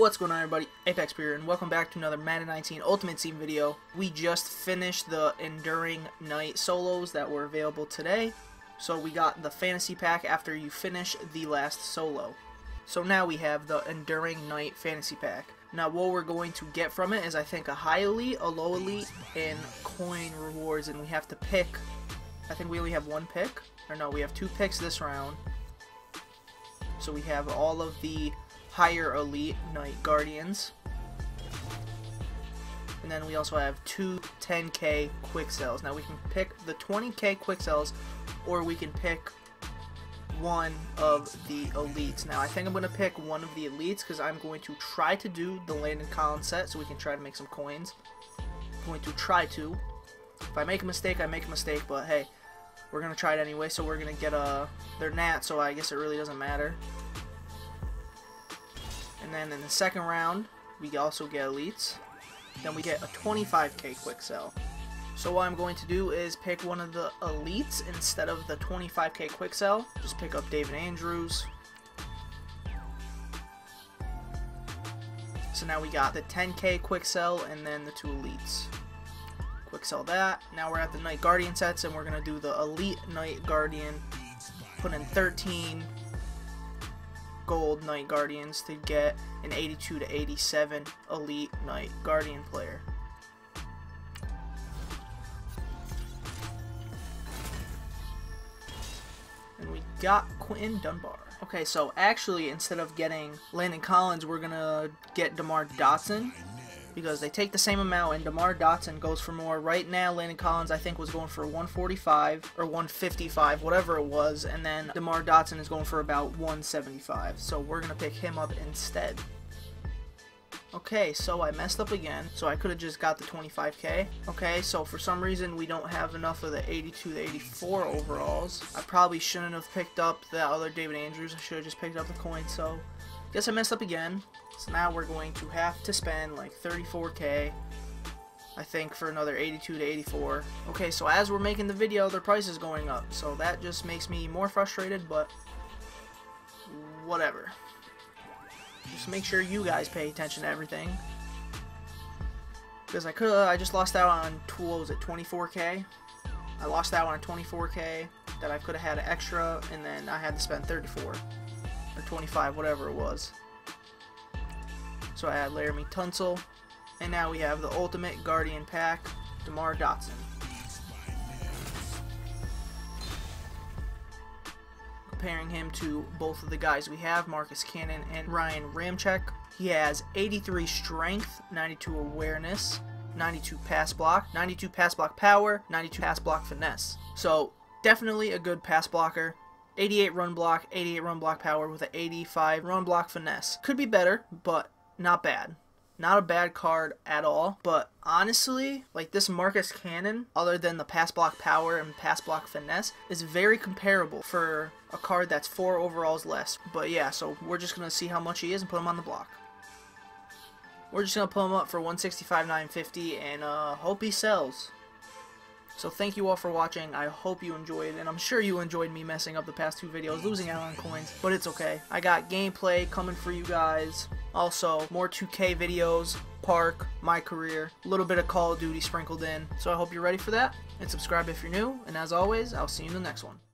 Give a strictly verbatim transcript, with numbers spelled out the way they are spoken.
What's going on, everybody? Apex Peer, and welcome back to another Madden nineteen Ultimate Team video. We just finished the Enduring Night Solos that were available today. So we got the Fantasy Pack after you finish the last solo. So now we have the Enduring Night Fantasy Pack. Now what we're going to get from it is, I think, a high elite, a low elite, and coin rewards. And we have to pick, I think we only have one pick. Or no, we have two picks this round. So we have all of the higher elite Night Guardians, and then we also have two ten K quick sells. Now we can pick the twenty K quick sells, or we can pick one of the elites. Now I think I'm going to pick one of the elites because I'm going to try to do the Landon Collins set so we can try to make some coins. I'm going to try to. If I make a mistake, I make a mistake, but hey, we're going to try it anyway. So we're going to get a, they're Nat, so I guess it really doesn't matter. And then in the second round, we also get elites. Then we get a twenty-five K quick sell. So what I'm going to do is pick one of the elites instead of the twenty-five K quick sell. Just pick up David Andrews. So now we got the ten K quick sell and then the two elites. Quick sell that. Now we're at the Night Guardian sets, and we're going to do the elite Night Guardian. Put in thirteen gold Night Guardians to get an eighty-two to eighty-seven elite Night Guardian player. And we got Quentin Dunbar. Okay, so actually instead of getting Landon Collins, we're gonna get DeMar Dotson, because they take the same amount and DeMar Dotson goes for more. Right now Landon Collins, I think, was going for one forty-five or one fifty-five, whatever it was, and then DeMar Dotson is going for about one seventy-five, so we're gonna pick him up instead. Okay, so I messed up again, so I could have just got the twenty-five K. Okay, so for some reason we don't have enough of the eighty-two to eighty-four overalls. I probably shouldn't have picked up the other David Andrews. I should have just picked up the coin, so I guess I messed up again. So now we're going to have to spend like thirty-four K, I think, for another eighty-two to eighty-four. Okay, so as we're making the video, their price is going up, so that just makes me more frustrated, but whatever. Just make sure you guys pay attention to everything, because I could, I just lost out on tools at twenty-four K. I lost out on twenty-four K that I could have had an extra, and then I had to spend thirty-four. Or twenty-five, whatever it was. So I had Laramie Tunsil, and now we have the Ultimate Guardian Pack, DeMar Dotson. Comparing him to both of the guys we have, Marcus Cannon and Ryan Ramczyk. He has eighty-three strength, ninety-two awareness, ninety-two pass block, ninety-two pass block power, ninety-two pass block finesse. So definitely a good pass blocker. eighty-eight run block, eighty-eight run block power with an eighty-five run block finesse. Could be better, but not bad. Not a bad card at all. But honestly, like, this Marcus Cannon, other than the pass block power and pass block finesse, is very comparable for a card that's four overalls less. But yeah, so we're just going to see how much he is and put him on the block. We're just going to pull him up for one sixty-five nine fifty and uh, hope he sells. So thank you all for watching. I hope you enjoyed, and I'm sure you enjoyed me messing up the past two videos, losing out on coins, but it's okay. I got gameplay coming for you guys. Also, more two K videos, Park, my career, a little bit of Call of Duty sprinkled in. So I hope you're ready for that, and subscribe if you're new, and as always, I'll see you in the next one.